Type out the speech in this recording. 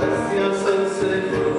Gracias al Señor.